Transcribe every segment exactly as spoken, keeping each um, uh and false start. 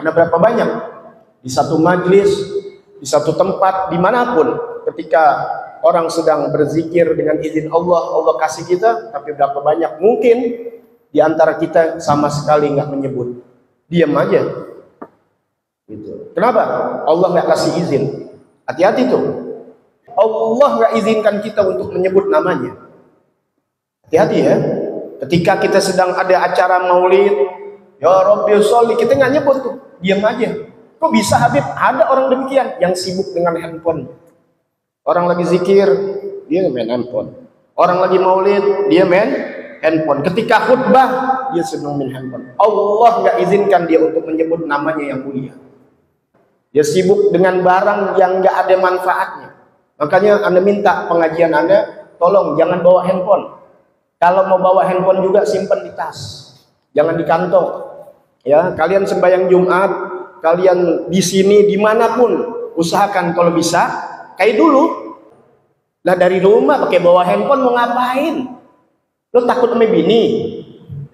Karena berapa banyak di satu majlis, di satu tempat, dimanapun, ketika orang sedang berzikir dengan izin Allah, Allah kasih kita, tapi berapa banyak mungkin di antara kita sama sekali nggak menyebut, diam aja. Gitu. Kenapa? Allah nggak kasih izin. Hati-hati tuh. Allah nggak izinkan kita untuk menyebut namanya. Hati-hati ya. Ketika kita sedang ada acara maulid, ya Rabbi sholli, kita nggak nyebut tuh, diam aja. Kok bisa Habib? Ada orang demikian yang sibuk dengan handphone. Orang lagi zikir, dia main handphone. Orang lagi maulid, dia main handphone. Ketika khutbah, dia sedang main handphone. Allah nggak izinkan dia untuk menyebut namanya yang mulia. Dia sibuk dengan barang yang nggak ada manfaatnya. Makanya Anda minta pengajian Anda, tolong jangan bawa handphone. Kalau mau bawa handphone juga simpan di tas, jangan di kantong. Ya, kalian sembahyang Jumat, kalian di sini dimanapun, usahakan kalau bisa kayak dulu. Nah dari rumah pakai bawa handphone mau ngapain? Lo takut sama bini,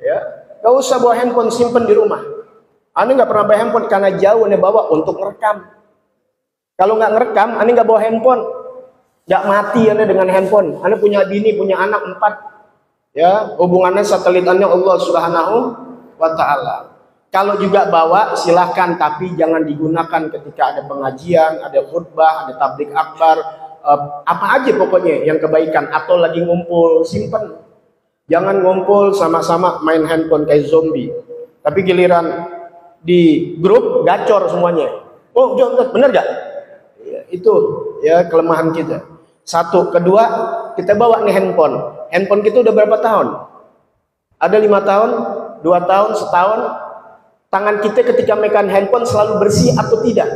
ya? Gak usah bawa handphone, simpen di rumah. Anda nggak pernah bawa handphone karena jauh Anda bawa untuk ngerekam. Kalau nggak ngerekam, Anda nggak bawa handphone. Nggak mati Anda dengan handphone. Anda punya bini, punya anak empat, ya hubungannya satelit Anda Allah Subhanahu wa Ta'ala. Kalau juga bawa silahkan, tapi jangan digunakan ketika ada pengajian, ada khutbah, ada tablik akbar, apa aja pokoknya yang kebaikan, atau lagi ngumpul, simpen. Jangan ngumpul sama-sama main handphone kayak zombie. Tapi giliran di grup gacor semuanya. Oh, bener gak? Ya, itu ya kelemahan kita. Satu, kedua, kita bawa nih handphone. Handphone kita udah berapa tahun? Ada lima tahun, dua tahun, setahun. Tangan kita ketika megang handphone selalu bersih atau tidak?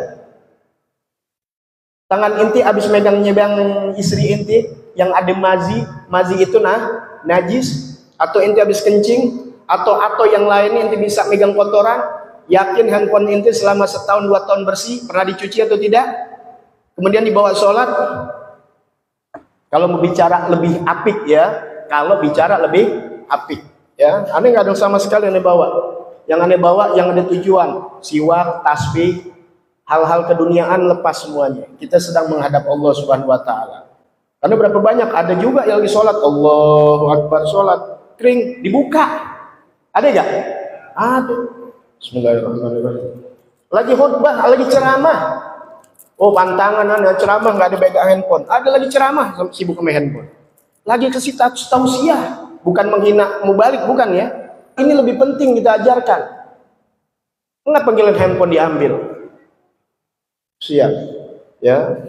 Tangan inti abis megang-megang istri inti yang ada mazi, mazi itu nah. najis, atau inti habis kencing, atau atau yang lainnya inti bisa megang kotoran. Yakin handphone inti selama setahun dua tahun bersih, pernah dicuci atau tidak? Kemudian dibawa sholat. Kalau mau bicara lebih apik ya, kalau bicara lebih apik ya, aneh nggak ada sama sekali yang dibawa. Yang aneh bawa yang ada tujuan, siwak, tasbih, hal-hal keduniaan lepas semuanya. Kita sedang menghadap Allah Subhanahu Wa Taala. Karena berapa banyak ada juga yang lagi sholat, Allahu Akbar, sholat kering, dibuka. Ada gak? Ada. Bismillahirrahmanirrahim. Lagi khutbah, lagi ceramah. Oh pantangan Anda, ceramah gak ada pegang handphone. Ada lagi ceramah, sibuk sama handphone. Lagi kasih tausiah, bukan menghina mubalik, bukan ya. Ini lebih penting kita ajarkan. Kenapa panggilan handphone diambil? Siap. Ya.